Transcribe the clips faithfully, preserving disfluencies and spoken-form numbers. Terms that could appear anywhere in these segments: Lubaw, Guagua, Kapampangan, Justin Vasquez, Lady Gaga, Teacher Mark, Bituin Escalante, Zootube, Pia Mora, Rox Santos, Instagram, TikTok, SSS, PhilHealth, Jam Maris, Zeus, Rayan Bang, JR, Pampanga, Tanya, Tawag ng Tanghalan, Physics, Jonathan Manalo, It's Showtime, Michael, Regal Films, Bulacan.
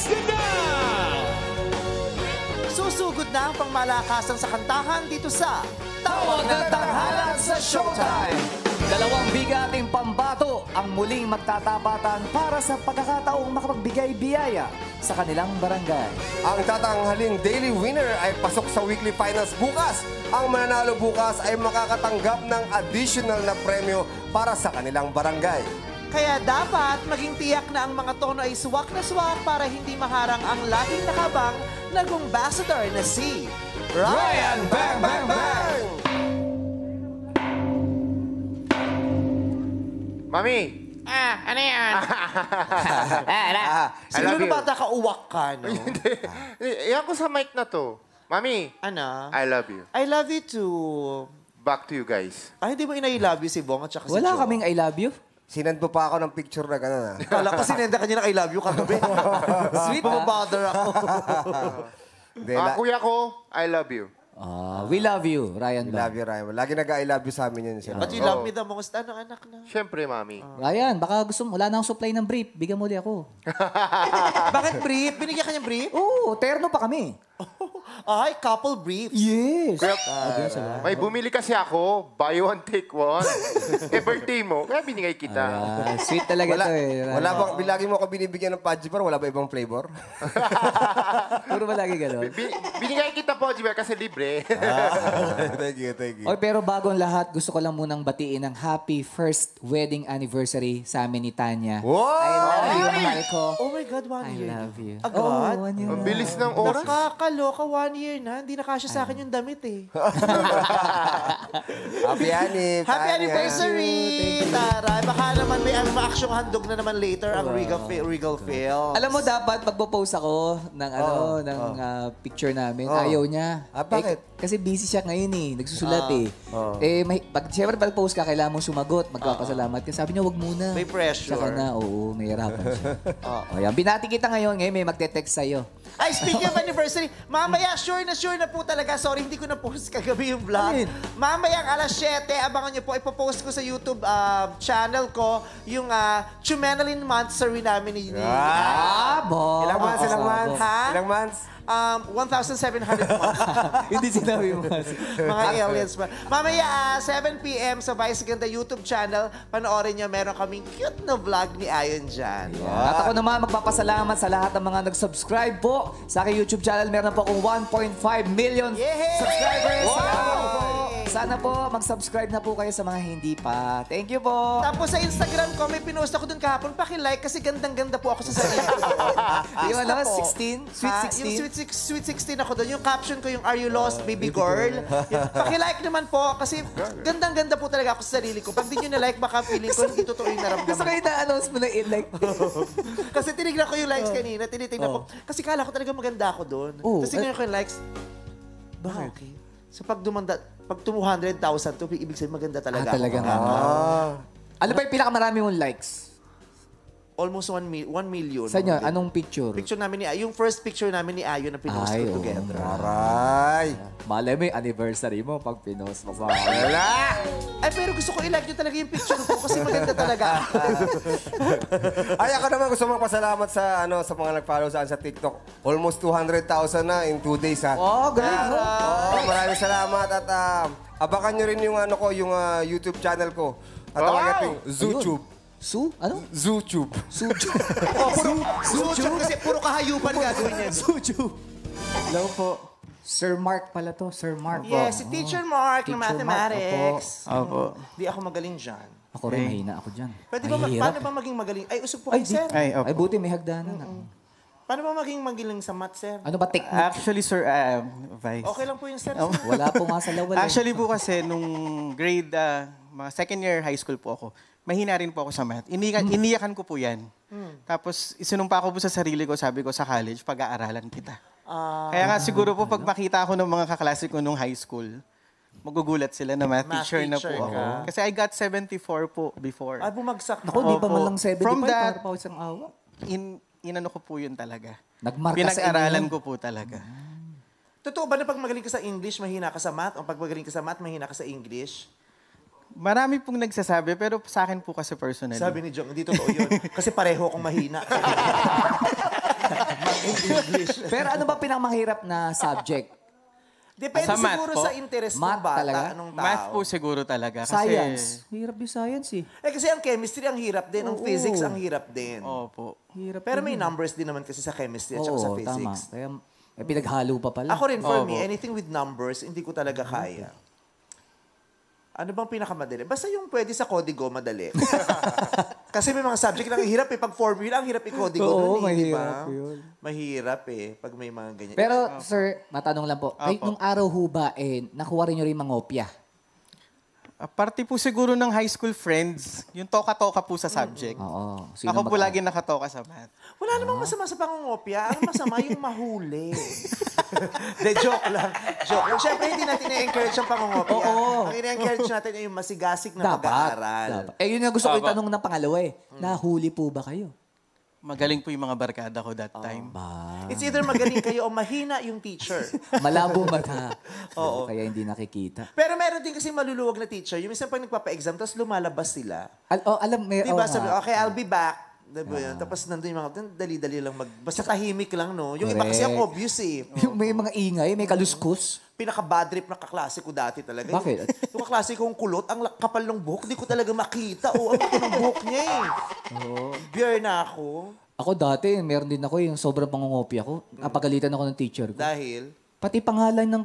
Vice Ganda! Susugod na ang pangmalakasan sa kantahan dito sa Tawag ng Tanghalan sa Showtime! Dalawang bigating pambato ang muling magtatapatan para sa pagkakataong makapagbigay biyaya sa kanilang barangay. Ang tatanghaling daily winner ay pasok sa weekly finals bukas. Ang mananalo bukas ay makakatanggap ng additional na premyo para sa kanilang barangay. Kaya dapat maging tiyak na ang mga tono ay suwak na suwak para hindi maharang ang laging nakabang nag-ambassador na si Rayan Bang Bang Bang! Mami! Ah, ano yan? Siguro bata ka uwak ka, no? Hindi. Iyan ko sa mic na to. Mami! Ano? I love you. I love you too. Back to you guys. Ay, hindi mo ina-I love you si Bong at saka si Joe? Wala kaming I love you. Sinend mo pa ako ng picture na gano'n, ha? Kala ko sinenda ka niya ng I love you katabi. Sweet, ha? Bumabother ako. Ah, kuya ko, I love you. Ah, we love you, Rayan. We love you, Rayan. Lagi nag-I love you sa amin yun. But you love me the most, ano, anak na? Siyempre, mami. Rayan, baka gusto mo, wala na akong supply ng brief. Bigyan mo ulit ako. Bakit brief? Binigyan ka niyang brief? Oo, terno pa kami. Ay, couple brief. Yes. May bumili kasi ako, buy one, take one. Eh, birthday mo. Kaya binigay kita. Sweet talaga ito eh. Wala bang, lagi mo ako binibigyan ng Podgy Bar, wala ba ibang flavor? Puro ba lagi gano'n? Binigay kita Podgy Bar kasi libre. Thank you, thank you. Pero bago ang lahat, gusto ko lang munang batiin ang happy first wedding anniversary sa amin ni Tanya. I love you, Michael. Oh my God, one year. I love you. Agad? Ang bilis ng oras. Nakakaloka, one year na. Hindi nakasya sa akin yung damit eh. Happy anniversary. Happy anniversary. Taray, baka naman may action handog na naman later ang Regal Films. Alam mo, dapat pagpo-post ako ng ano, ng picture namin. Ayaw niya. Bakit? Kasi busy siya ngayon eh. Nagsusulat eh. Eh, siyempre pag post ka, kailangan mong sumagot. Magpapasalamat ka. Sabi niya, huwag muna. May pressure. Saka na, oo, may harapan siya. Ayan, binati kita ngayon. Ngayon may magte-text sa'yo. Ay, speaking of anniversary, mamaya, sure na sure na po talaga. Sorry, hindi ko na-post kagabi yung vlog. Mamayang alas siyete, abangan niyo po. Ipopost ko sa YouTube channel ko yung Chumenalin Month survey namin ni Nini. Ah, bo! Ilang months, ilang months? Ilang months? Um, one thousand seven hundred months. Hindi sinabi mo. Mga aliens pa. Mamaya, uh, seven p m sa Vice Ganda YouTube channel, panoorin nyo, meron kaming cute na vlog ni Ayon dyan. Yeah. Yeah. At ako naman, magpapasalamat sa lahat ng mga nag-subscribe po. Sa aking YouTube channel, meron po akong one point five million yeah! subscribers. Wow! Wow! Sana po, mag-subscribe na po kayo sa mga hindi pa. Thank you po. Tapos sa Instagram ko, may pinost ako dun kahapon. Pakilike kasi gandang-ganda po ako sa sarili. Yung ano, sixteen? Sweet sixteen? Yung sweet, sweet sixteen ako dun. Yung caption ko, yung Are You Lost, Baby Girl? Pakilike naman po kasi gandang-ganda po talaga ako sa sarili ko. Pag di nyo na-like, baka feeling ko, hindi totoo yung naramdaman. Gusto kayo na-announce mo na i-like. Kasi tinignan ko yung likes kanina, tinitignan ko. Kasi kala ko talaga maganda ako dun. Tapos tingnan ko yung likes. Baka okay. So pag dumanda... Pag two hundred thousand to, ibig sabihin maganda talaga. Ah, talaga na. Ah. Ano ba yung pinakamarami mong likes? Almost one million. Saan yun? Anong picture? Picture namin ni Yung first picture namin ni Ayo na pinost ko together. Aray! Malay mo yung anniversary mo pag pinost mo sa wala! Ay, pero gusto ko i-like nyo talaga yung picture ko kasi maganda talaga. Ay, ako naman gusto magpasalamat sa ano sa mga nag-follow saan sa TikTok. Almost two hundred thousand na in two days, ha? Oo, great! Oo, maraming salamat at abakan nyo rin yung ano ko, yung YouTube channel ko. At ang ating YouTube. Su? Ano? Zootube. Zootube. Zootube kasi puro kahayupan gagawin niya. Zootube. Hello po. Sir Mark pala to. Sir Mark. Yes, si Teacher Mark ng Mathematics. Opo. Di ako magaling dyan. Ako rin, mahina ako dyan. Pwede ba, paano ba maging magaling? Ay, usog po kayo, sir. Ay, buti, may hagdanan ako. Paano ba maging magiling sa math, sir? Ano ba technique? Actually, sir, uh, Vice. Okay lang po yung sir. Wala po nga sa lawal. Actually po kasi, nung grade, uh, mga second year high school po ako, mahina rin po ako sa math. Iniyakan, mm. iniyakan ko po yan. Mm. Tapos, isinumpa ko po sa sarili ko, sabi ko sa college, pag-aaralan kita. Uh, Kaya nga siguro po, pag makita ako ng mga kaklase ko nung high school, magugulat sila na math teacher, teacher na po ako. Ka. Kasi I got seventy-four po before. Ay, bumagsak na. Ako, di ba man lang seventy-five? From that, para pa isang awa. In... Inano ko po yun talaga. Pinag-aralan ko po talaga. Totoo ba na pag magaling ka sa English, mahina ka sa math? O pag magaling ka sa math, mahina ka sa English? Marami pong nagsasabi, pero sa akin po kasi personally. Sabi ni Jong, hindi totoo yun. Kasi pareho akong mahina. English. Pero ano ba pinakamahirap na subject? Depende sa siguro po? Sa interest math ng bata, talaga? Anong tao. Math po siguro talaga. Kasi... Science. Hirap yung science eh. Eh kasi ang chemistry ang hirap din. Ang oo. Physics ang hirap din. Opo. Hirap pero din. May numbers din naman kasi sa chemistry at oo, sa physics. Tama. Kaya eh, pinaghalo pa pala. Ako rin, for oo. Me, anything with numbers, hindi ko talaga kaya. Ano bang pinakamadali? Basta yung pwede sa kodigo, madali. Kasi may mga subject lang hirap eh. Pag formula, ang hirap i-kodigo. Oo, nun, eh, mahirap diba? Yun. Mahirap eh, pag may mga ganyan. Pero, oh, sir, matanong lang po. Oh, ay, nung araw ho ba, eh, nakuha rin nyo rin mangopya? Uh, parte po siguro ng high school friends, yung toka-toka po sa subject. Mm-hmm. Oo, sino ako po lagi nakatoka sa math. Wala namang masama sa pangungopia. Ang masama yung mahuli. De, joke lang. Joke lang. Siyempre, hindi natin na-encourage ang pangungopia. Oo. Ang ina-encourage natin ay yung masigasig na pag-aaral. Eh, yun yung gusto ko itanong ng pangalawa eh. Mm. Nahuli po ba kayo? Magaling po yung mga barkada ko that oh, time. Ba? It's either magaling kayo o mahina yung teacher. Malabo mata. Oo. Kaya hindi nakikita. Pero meron din kasi maluluwag na teacher. Yung minsan pag nagpapa-exam, tapos lumalabas sila. Al oh, alam, may, diba? Oh, sabi, okay, I'll be back. Diba yun? Tapos nandun yung mga, dali-dali lang mag... Basta tahimik lang, no? Yung correct. Iba kasi ang obvious eh. Oh. May mga ingay, may kaluskus. Pinaka-bad trip na kaklase ko dati talaga. Bakit? Yung kaklase kong kulot, ang kapal ng buhok, hindi ko talaga makita. Oo, ang kapal ng buhok niya eh. Oh. Beer na ako. Ako dati, meron din ako yung sobrang pangungopia ko. Napagalitan ako ng teacher ko. Dahil? Pati pangalan ng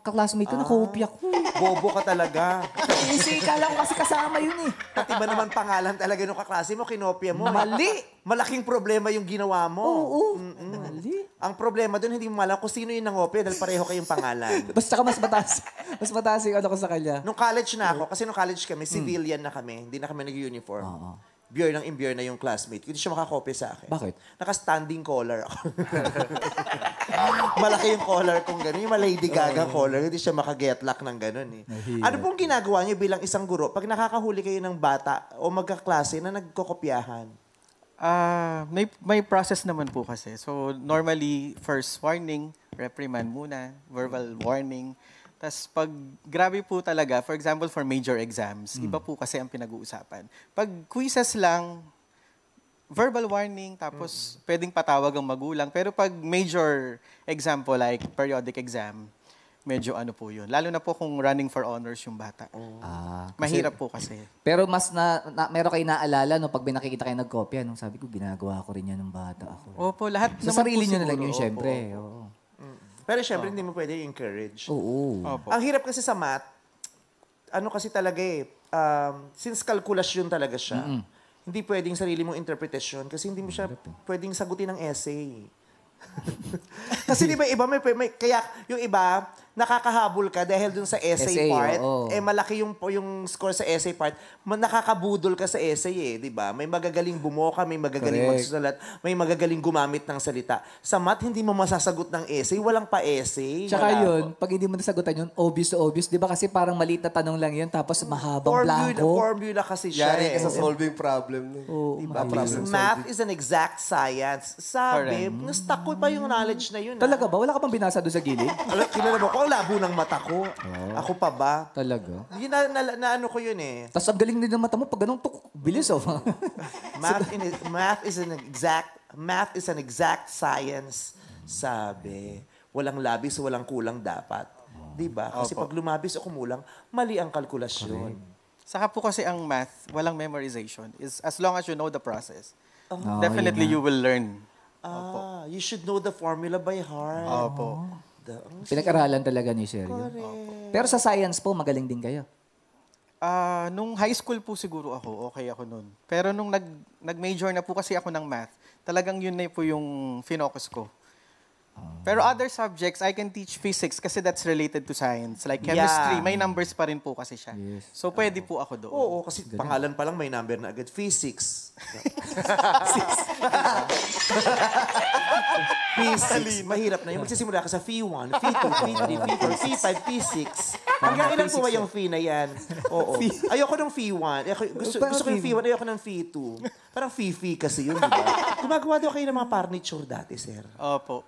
kaklasmate ko, ah, nakopia ko. Bobo ka talaga. Easy, kala ko kasi kasama yun eh. Pati ba naman pangalan talaga ng kaklase mo, kinopia mo? Mali! Malaking problema yung ginawa mo. Oo, oo. Mm-mm. Mali. Ang problema doon, hindi mo malam kung sino yung nangopia dahil pareho kayong pangalan. Basta ka mas mataas. Mas mataas yung ano ko sa kanya. Nung college na ako, kasi nung college kami, civilian mm. na kami. Hindi na kami nag-uniform. Oo. Uh-huh. Biyar ng imbiyar na yung classmate. Hindi siya makakopya sa akin. Bakit? Naka-standing collar ako. Malaki yung collar kong gano'n. Yung Lady Gaga oh, collar. Hindi siya makagetlock ng gano'n eh. Mahirap. Ano pong ginagawa niyo bilang isang guro pag nakakahuli kayo ng bata o magkaklase na nagkokopyahan? Uh, may, may process naman po kasi. So normally, first warning, reprimand muna, verbal warning. Tapos pag grabe po talaga, for example, for major exams, mm. iba po kasi ang pinag-uusapan. Pag quizzes lang, verbal warning, tapos mm. pwedeng patawag ang magulang. Pero pag major exam po, like periodic exam, medyo ano po yun. Lalo na po kung running for honors yung bata. Oh. Ah, kasi, mahirap po kasi. Pero mas na, na meron kayo naaalala no, pag binakikita kayo nagkopya, nung sabi ko, ginagawa ko rin yan ng bata ako. Opo, lahat sa sarili nyo na lang yun, syempre. Oo. Pero siyempre, oh. hindi mo pwede encourage. Oo. Opo. Ang hirap kasi sa math, ano kasi talaga eh, um, since calculation talaga siya, mm-hmm. hindi pwedeng sarili mong interpretation kasi hindi mo siya pwedeng sagutin ng essay. Kasi di ba iba, may, may, kaya yung iba, nakakahabol ka dahil dun sa essay, essay part, oh. eh malaki yung, yung score sa essay part, nakakabudol ka sa essay eh, di ba? May magagaling bumoka, may magagaling correct. Magsusulat, may magagaling gumamit ng salita. Sa math, hindi mo masasagot ng essay, walang pa-essay. Tsaka wala yun, pag hindi mo nasagutan yun, obvious to obvious, di ba? Kasi parang maliit na tanong lang yun, tapos mahabang blanco. Formula kasi siya eh. Yari ka sa solving problem. Eh. Oh, diba? Problem math solving. Is an exact science. Sabi, na-stuck ko pa yung knowledge na yun. Talaga ha? Ba? Wala ka pang binasa doon sa gilid? Kilala mo ko, ang labo ng mata ko. Oh. Ako pa ba? Talaga? Yun, na, na, na ano ko yun eh. Tapos ang galing din ng mata mo, pag ganun, tuk, bilis oh. Math, in, math, is an exact, math is an exact science. Sabi, walang labis, walang kulang dapat. Oh. Diba? Kasi oh, pag lumabis o kumulang, mali ang kalkulasyon. Okay. Saka po kasi ang math, walang memorization. Is as long as you know the process. Oh. Oh, definitely yeah. you will learn. Ah, opo. You should know the formula by heart. Opo. Oh. Pinag-aralan talaga ni sir. Pero sa science po, magaling din kayo? Uh, nung high school po siguro ako, okay ako nun. Pero nung nag, nag-major na po kasi ako ng math, talagang yun na po yung finocus ko. Oh. Pero other subjects, I can teach physics kasi that's related to science. Like chemistry, yeah. may numbers pa rin po kasi siya. Yes. So pwede oh. po ako doon. Oo, kasi ganun. Pangalan pa lang may number na agad. Physics. Physics. Mahirap na yun. Magsisimula ka sa P one, P two, P three, P four, P five, P six. Hanggang ilan po ba yung P na yan? Oo. Ayoko ng P one. Ayoko, gusto, gusto ko yung P one, ayoko ng P two. Parang Fifi kasi yun, di ba? Gumagawa daw kayo ng mga parniture dati, sir. Opo.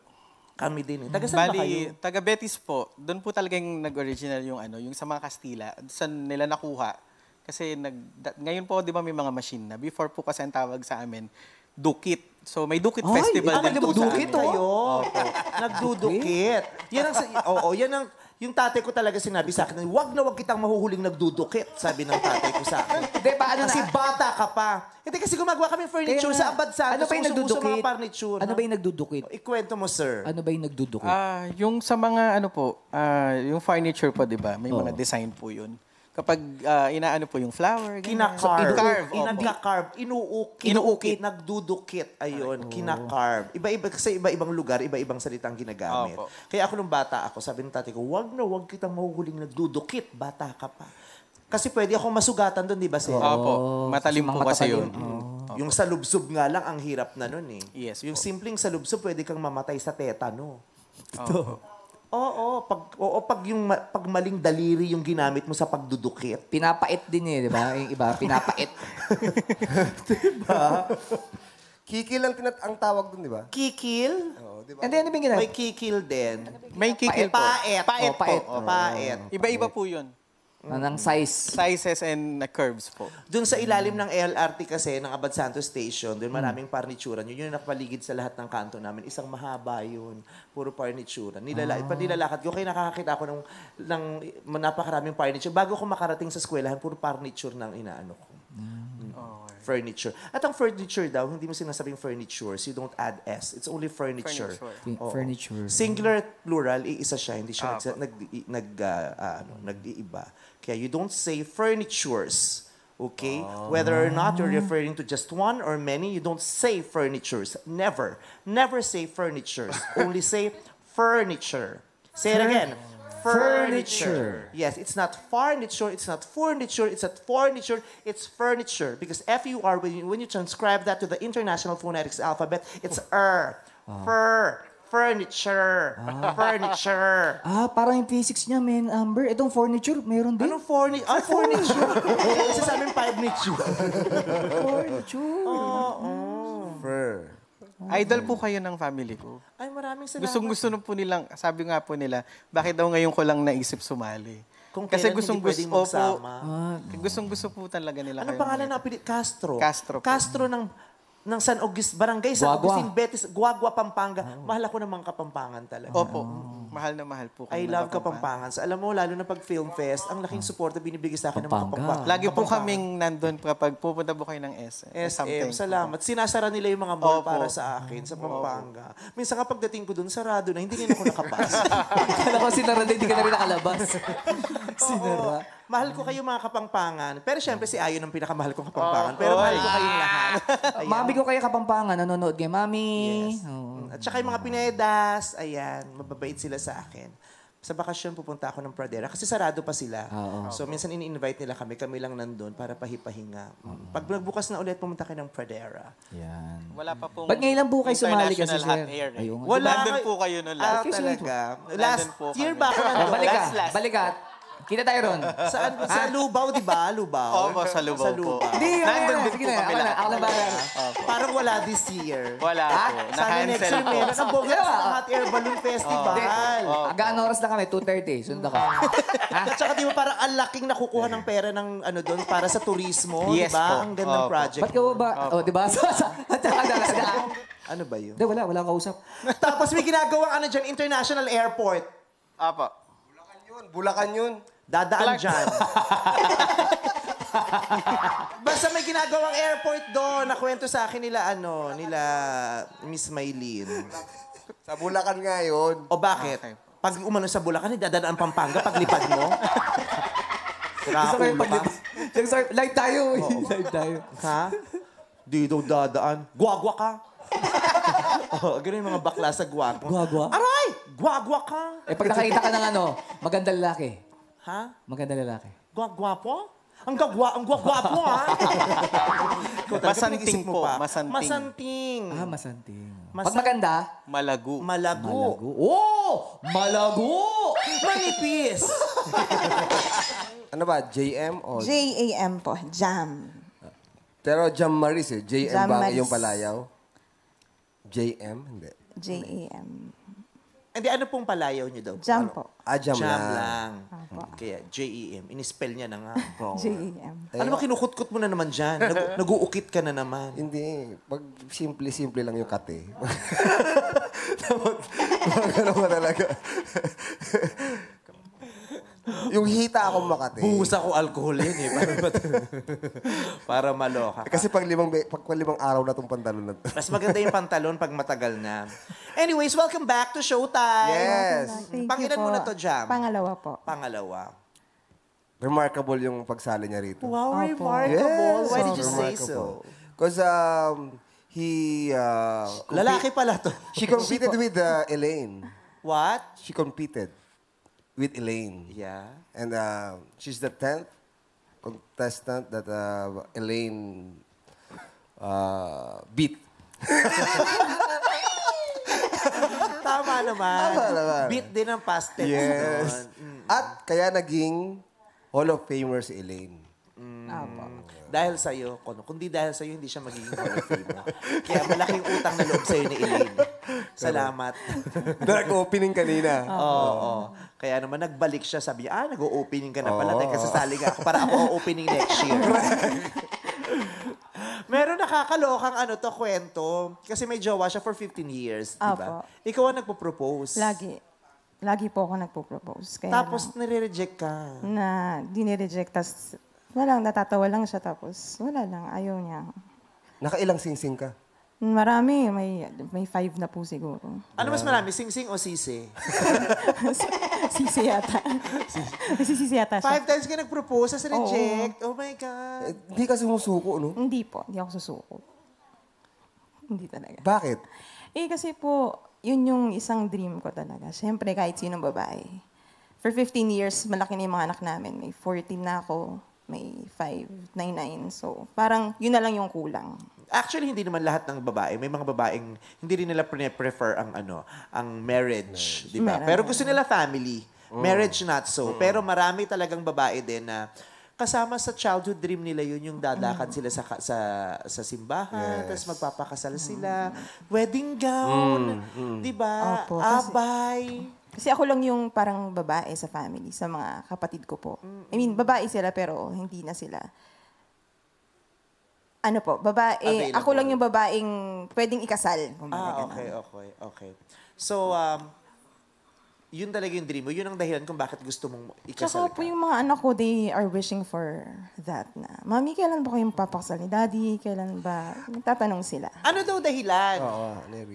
Kami din eh. Taga saan ba kayo? Taga Betis po. Doon po talaga yung nag-original yung ano, yung sa mga Kastila. Saan nila nakuha? Kasi nag, ngayon po, di ba may mga machine na. Before po kasi ang tawag sa amin, dukit. So may Dukit Ay, Festival din po sa amin. Tayo. Okay. Nagdudukit. Yan ang, oo, yan ang, yung tatay ko talaga sinabi sa akin, wag na wag kitang mahuhuling nagdudukit, sabi ng tatay ko sa akin. Diba, ano kasi na? Bata ka pa. Hindi kasi gumagawa kami furniture Kaya, sa Abad Santos. Ano ba yung nagdudukit? Parniture, ano ba yung nagdudukit? Ikwento mo, sir. Ano ba yung nagdudukit? Ah, uh, yung sa mga, ano po, uh, yung furniture po, diba? May oh. mga design po yun. Kapag uh, inaano po yung flower, kinakarve, so, inakarve, inuukit, inuukit, nagdudukit, ayun, oh. kinakarve. Iba-iba kasi iba-ibang lugar, iba-ibang salitang ginagamit. Oh, Kaya ako nung bata ako, sabi ng tatay ko, wag na wag kitang mahuhuling nagdudukit, bata ka pa. Kasi pwede akong masugatan doon, di ba, sir? Opo, oh, matalim po kasi yun. Oh. Yung salubsob nga lang, ang hirap na nun eh. Yes, yung po. Simpleng salubsob, pwede kang mamatay sa tetano. Ito. Oh. Oo, pag oo pag yung pag maling daliri yung ginamit mo sa pagdudukit. Pinapait din eh, 'di ba? Yung iba pinapait. 'Di ba? Kikil ang tinat ang tawag doon, 'di ba? Kikil? Oo, 'di ba? And then ano bang ginamit? May kikil din. May kikil po. Paet. Paet po. Paet. Oh, paet. Iba-iba po 'yun. Ng size. Sizes and uh, curves po. Doon sa ilalim ng L R T kasi, ng Abad Santos Station, doon maraming parnituran. Yun yung nakapaligid sa lahat ng kanto namin. Isang mahaba yun. Puro parnituran. Nilala ah. Panilalakad ko. Kaya nakakakita ako ng, ng napakaraming parniture. Bago ko makarating sa eskwelahan, puro parniture ng inaano ko. Mm. Oh, okay. Furniture. At ang furniture daw, hindi mo sinasabing furniture. So you don't add S. It's only furniture. Furniture. Oh. Furniture. Singular, plural, iisa siya. Hindi siya ah, nag, nag, uh, ano, nag-iiba. Kaya you don't say furnitures. Okay? Oh. Whether or not you're referring to just one or many, you don't say furnitures. Never. Never say furnitures. Only say furniture. Say it again. Furniture. furniture. Yes, it's not furniture, it's not furniture, it's not furniture, it's furniture. Because F U R, when you, when you transcribe that to the International Phonetics Alphabet, it's oh. er. Oh. Fur. Furniture. Ah. Furniture. Ah, parang yung physics niya, men, Amber. Itong furniture, meron din. Anong forni ah, furniture? Kasi sa amin, furniture. Furniture. Oh, oh. Fur. Okay. Idol po kayo ng family ko. Ay, maraming salamat. Gustong-gusto nung po nilang, sabi nga po nila, bakit daw ngayon ko lang naisip sumali? Kung Kasi gustong-gusto po. Ah, no. Gustong-gusto po talaga nila. Ano pangalan na pilit? Castro. Castro. Castro ng... ng San Agustin, barangay San Agustin, Betis, Guagua, Pampanga. Oh. Mahal ako ng mga Kapampangan talaga. Opo. Oh. Mahal na mahal po. I love Kapampangan. So, alam mo, lalo na pag Film Fest, ang laking suporta binibigay sa akin ng mga Kapampangan. Lagi po kaming nandun kapag pupunta po kayo ng S M. S M, salamat. Sinasara nila yung mga mall Opo. Para sa akin sa Pampanga. Opo. Minsan kapag dating ko dun, sarado na. Hindi nga ako nakapas. Kala ko sinara na, hindi ka na rin nakalabas. Sinara. Oo. Mahal ko kayo mga Kapampangan. Pero siyempre si Ayon ang pinakamahal kong Kapampangan. Oh, pero oh, mahal ko kayong lahat. Mami ko kayo Kapampangan. Nanonood kayo, Mami. Yes. Oh. At saka yung mga Pinedas. Ayan. Mababait sila sa akin. Sa bakasyon pupunta ako ng Pradera kasi sarado pa sila. Oh, oh. So minsan ini-invite nila kami. Kami lang nandun para pahipahinga. Oh, oh. Pag nagbukas na ulit, pumunta kayo ng Pradera. Yan. Wala pa pong... Ba't ngayon lang po kayo sumali kasi, sir? Eh. Wala. London po kayo nun. Ah, talaga. Last year ba ako nandun? Balikat. Balikat. Kita tayo ron. Saan? Sa Lubaw, di ba? Lubaw. Opo, sa Lubaw po. Hindi, nandun din po kami lang. Ako na ba? Parang wala this year. Wala po. Sana next year meron. Ang Bogot sa Hot Air Balloon Festival. Gaano oras na kami? two thirty. Sunod ako. At saka di ba parang ang laking nakukuha ng pera ng ano doon para sa turismo. Yes po. Ang gandang project. Ba't ka ba? O, di ba? At saka dalasdaan. Ano ba yun? Wala, wala akong kausap. Tapos may ginagawang ano dyan, International Airport. Apo. Bulacan yun. Bulacan yun. Dadaan Clark. Dyan. Basta may ginagawang airport doon. Nakwento sa akin nila, ano, nila Miss Maylene. Sa Bulacan nga yun. O bakit? Okay. Pag umano sa Bulacan, dadaan ang Pampanga paglipad mo. Sorry, sorry. Live tayo. Oo. Live tayo. Ha? Di daw dadaan. Guagua ka. Oh, ganun mga bakla sa Guagua. Guagua? Aray! Guagua ka. Eh, pag nakakita ka ng ano, magandang lalaki. Ha? Maganda lalaki. Gwa-gwapo? Ang gwa ang gwa-gwapo, ha? Masanting po. Masanting. Masanting. Ah, masanting. Masan Pag maganda? Malago. Malago. Malago. Oh! Malago! Manipis! Ano ba? J M o? J A M po. Jam. Pero Jam Maris eh. J M ba yung palayaw? J M? Hindi. J A M. Hindi, ano pong palayaw niyo daw? Jam po. Ah, jam, jam lang. lang. Kaya J E M. Inispell niya na nga. J E M. Ano ba, kinukutkot mo na naman dyan? Nag Nag-uukit ka na naman. Hindi. Pag simple-simple lang yung kate. Ano ba talaga? Yung hita akong Makati. Buhos ako alkohol yun eh. Para, para maloka. Kasi pag limang, pag limang araw na itong pantalon na ito. Mas maganda yung pantalon pag matagal na. Anyways, welcome back to Showtime. Yes. Pangilan mo na ito, Jam? Pangalawa po. Pangalawa. Remarkable yung pagsali niya rito. Wow, oh, remarkable. Yes. Why did you say so? Because um, he... Uh, Lalaki pala to. She competed she with uh, Elaine. What? She competed. With Elaine. Yeah. And uh, she's the tenth contestant that uh, Elaine uh, beat. Tama naman. Tama naman. Beat din ang past tense. Yes. Mm. At kaya naging Hall of Famer si Elaine. Mm. Mm. Dahil sa'yo, kundi dahil sa'yo, hindi siya magiging Hall of Famer. Kaya malaking utang na loob sa'yo ni Elaine. Salamat. Nag-opening kanina. Oo. Oh, oh. Kaya naman, nagbalik siya. Sabi niya, ah, nag-opening ka na pala. Oh. Teka, sasali ka ako para ako opening next year. Meron nakakalokang ano to, kwento. Kasi may jowa siya for fifteen years, di ba? Ikaw ang nagpo-propose. Lagi. Lagi po ako nagpo-propose. Kaya tapos lang, nire-reject ka. Na, dinireject. Tapos, walang, natatawa lang siya. Tapos, wala lang. Ayaw niya. Nakailang sing-sing ka? Marami. May, may five na po siguro. Ano mas marami? Sing-sing o sisi? Sisi yata. Sisi yata siya. Five times ka nag-propose, as reject. Oh my God. Hindi eh, ka sumusuko, no? Hindi po. Hindi ako susuko. Hindi talaga. Bakit? Eh, kasi po, yun yung isang dream ko talaga. Siyempre, kahit sinong babae. For fifteen years, malaki na yung mga anak namin. May fourteen na ako. May five, nine, nine. So, parang yun na lang yung kulang. Actually, hindi naman lahat ng babae. May mga babaeng hindi rin nila pre-prefer ang, ano, ang marriage. Di ba? Pero gusto nila family. Mm. Marriage not so. Mm. Pero marami talagang babae din na kasama sa childhood dream nila yun, yung dadakad mm. sila sa, sa, sa simbahan, yes. Tapos magpapakasal mm. sila. Wedding gown. Mm. Mm. Di ba? Opo, abay. Kasi ako lang yung parang babae sa family, sa mga kapatid ko po. I mean, babae sila pero hindi na sila. Ano po, babae, ako lang yung babaeng pwedeng ikasal. Ah, okay, okay, okay. So, um, yun talaga yung dream mo. Yun ang dahilan kung bakit gusto mong ikasal ka. Tsaka po yung mga anak ko, they are wishing for that na. Mami, kailan ba kayong papakasal ni Daddy? Kailan ba? Nagtatanong sila. Ano daw dahilan? Oo,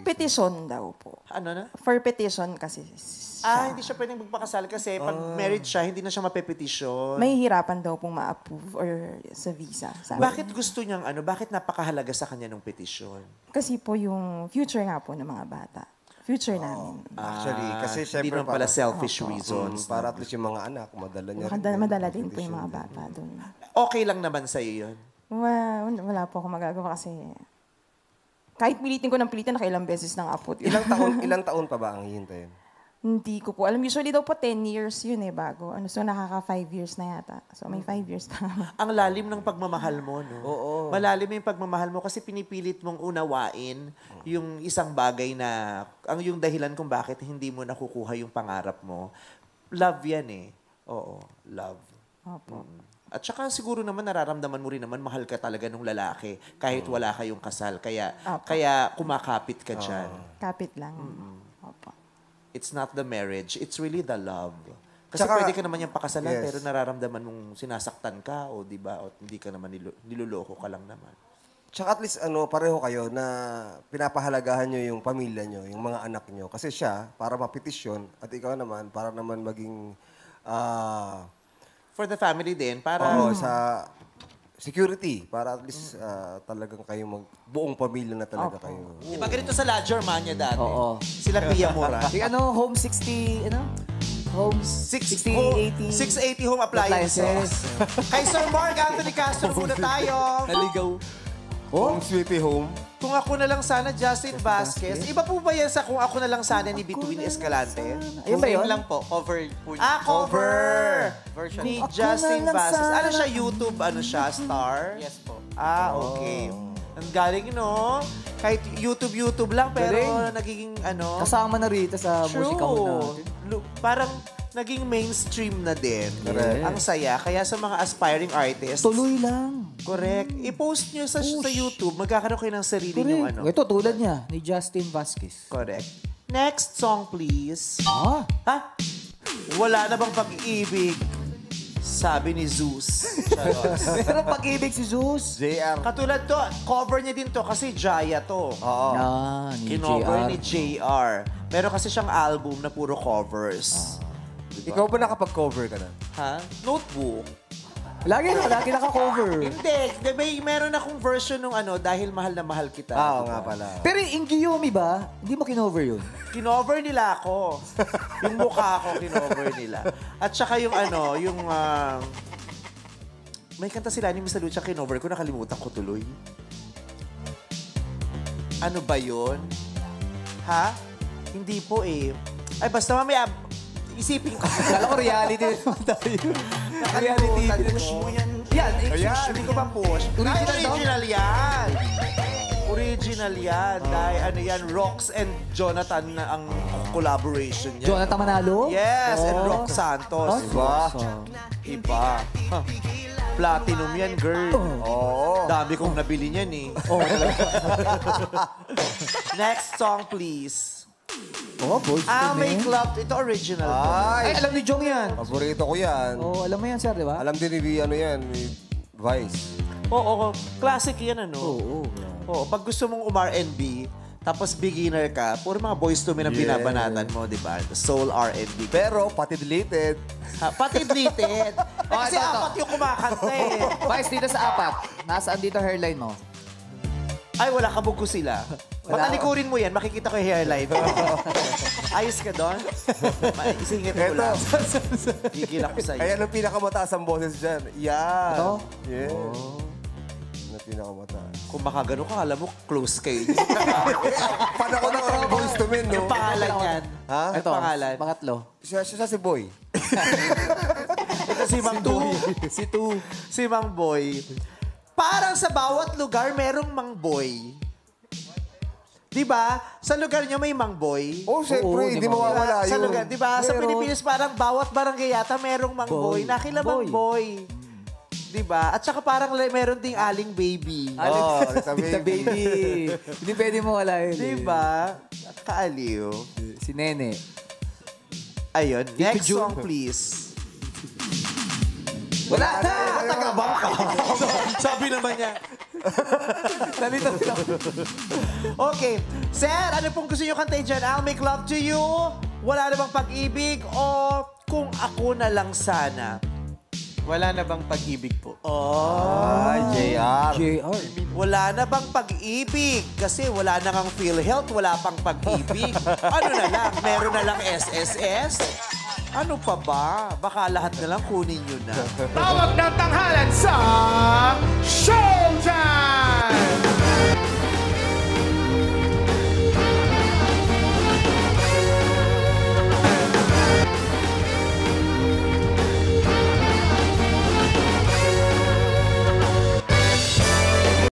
petition daw po. Ano na? For petition kasi siya. Ah, hindi siya pwedeng magpakasal kasi pag oh. married siya, hindi na siya mapepetition. May hirapan daw pong ma-approve or sa visa. Sabi. Bakit gusto niyang ano? Bakit napakahalaga sa kanya ng petition? Kasi po yung future nga po ng mga bata. Future oh, namin. Actually, kasi ah, syempre pa, pala selfish oh, reasons. Um, para at least yung mga anak, madala niya. Madala, madala din po yung mga bata doon. Okay lang naman sa'yo yun? Well, wala po ako magagawa kasi kahit pilitin ko ng pilitin, nakailang beses ng apot. Ilang taon, ilang taon pa ba ang hihintayin? Hindi ko po alam. Usually daw po ten years yun eh bago. Ano, so nakaka five years na yata. So may five years pa. Ang lalim ng pagmamahal mo, no? Oo. Malalim yung pagmamahal mo kasi pinipilit mong unawain yung isang bagay na, ang yung dahilan kung bakit hindi mo nakukuha yung pangarap mo. Love yan eh. Oo, love. Opo. Mm. At saka siguro naman nararamdaman mo rin naman mahal ka talaga nung lalaki kahit wala kayong kasal. Kaya, opo, kaya kumakapit ka dyan. Kapit lang. Mm-mm. Opo. It's not the marriage, it's really the love. Kasi saka, pwede ka naman yung pakasalan, yes, pero nararamdaman mong sinasaktan ka o di ba, o hindi ka naman nilo, niloloko ka lang naman. Tsaka at least ano, pareho kayo na pinapahalagahan nyo yung pamilya nyo, yung mga anak nyo. Kasi siya, para mapetisyon, at ikaw naman, para naman maging... Uh, for the family din, para... Oo, sa security, para at least uh, talagang kayo mag... Buong pamilya na talaga oh, kayo. Oh. Iba ganito sa La Germania dati. Oh, oh. Sila Pia Mora. Yung ano, home sixty, ano? Home sixty, sixty, eighty. six eighty home appliances. Kay Sir Mark Anthony Castro muna tayo. Naligaw. Oh? Home sweetie home. Kung ako na lang sana, Justin Vasquez. Iba po ba yan sa kung ako na lang sana ni Bituin Escalante? Ayun ba yun? Lang po. Cover po yun. Ah, cover! Version ni Justin Vasquez. Ano siya? YouTube? Ano siya? Star? Yes po. Ah, okay. Ang galing, no? Kahit YouTube-YouTube lang, pero nagiging ano... Kasama na rito sa musika ko na. Parang naging mainstream na din. Correct. Ang saya. Kaya sa mga aspiring artists, tuloy lang. Correct. I-post nyo sa, sa YouTube. Magkakaroon kayo ng sarili nyo. Ano. Ito, tulad niya, ni Justin Vasquez. Correct. Next song, please. Ah. Ha? Wala na bang pag-ibig? Sabi ni Zeus. Pero pag-ibig si Zeus. J R. Katulad to, cover niya din to kasi Jaya to. Oo. Ah, ni Kinover J R. Ni J R. Meron kasi siyang album na puro covers. Ah. Diba? Ikaw ba nakapag-cover ka na? Ha? Notebook. Lagi na, lagi naka-cover. Hindi, diba, meron akong version ng ano, dahil mahal na mahal kita. Oo, diba? Nga pala. Pero yung Giyomi ba, hindi mo kinover yun? Kinover nila ako. Yung mukha ko, kinover nila. At saka yung ano, yung... Uh, may kanta sila ni Miss Lucia, kinover ko, nakalimutan ko tuloy. Ano ba yun? Ha? Hindi po eh. Ay, basta mamaya... Isipin ko. Kala ko reality naman tayo. Reality. Push mo yan. Yan. Hindi ko pa push. Original yan. Original yan. Dahil ano yan, Rox and Jonathan na ang collaboration niya. Jonathan Manalo? Yes, and Rox Santos. Iba. Iba. Platinum yan, girl. Oo. Dami kong nabili niyan eh. Oo. Next song, please. Oh, boys. Ah, may club. Ito original. Ay, alam ni Jong yan. Paborito ko yan. Oo, alam mo yan, sir, di ba? Alam din ni ano yan, Vice. Oo, classic yan, ano? Oo. Oo, pag gusto mong um-R and B, tapos beginner ka, puro mga boys to men ang binabanatan mo, di ba? Soul R and B. Pero, pati deleted. Pati deleted. Kasi apat yung kumakanta eh. Vice, dito sa apat, nasaan dito hairline mo? Ay, wala, kabog ko sila. Patalikurin mo yan, makikita ko yung hairline. Ayos ka doon. Isingit ko lang. Gigil ako sa'yo. Ayan ang pinakamataas ang boses dyan. Yan. Ito? Yeah. Oh. Yan ang pinakamataas. Kung makagano ka, alam mo, close kayo. Panakot ako ng boys to men, no? Yung pangalan yan. Ha? Ito, pangalan. Pangatlo. Siya, siya si Boy. Ito si Mang Tu. Si Tu. Si Mang Boy. Parang sa bawat lugar, merong Mang Boy. Diba? Sa lugar niyo may mangboy. Oh, siyempre. Hindi mawawala yun. Sa lugar, diba? Sa Pilipinas, parang bawat barangay yata merong mangboy. Nakila mangboy. Diba? At saka parang meron ding aling baby. Oh, aling baby. Hindi pwede mawala yun. Diba? Kaaliw. Si Nene. Ayun. Next song, please. Wala na! Tagabang ka. Sabi naman niya. Nalito sila. Okay. Sir, ano pong gusto nyo kantay dyan? I'll make love to you. Wala na bang pag-ibig? O kung ako na lang sana? Wala na bang pag-ibig po? Oh, J R. J R. Wala na bang pag-ibig? Kasi wala na kang PhilHealth, wala pang pag-ibig. Ano na lang? Meron na lang S S S? Ano pa ba? Baka lahat na lang kunin nyo na. Tawag ng Tanghalan sa Showtime!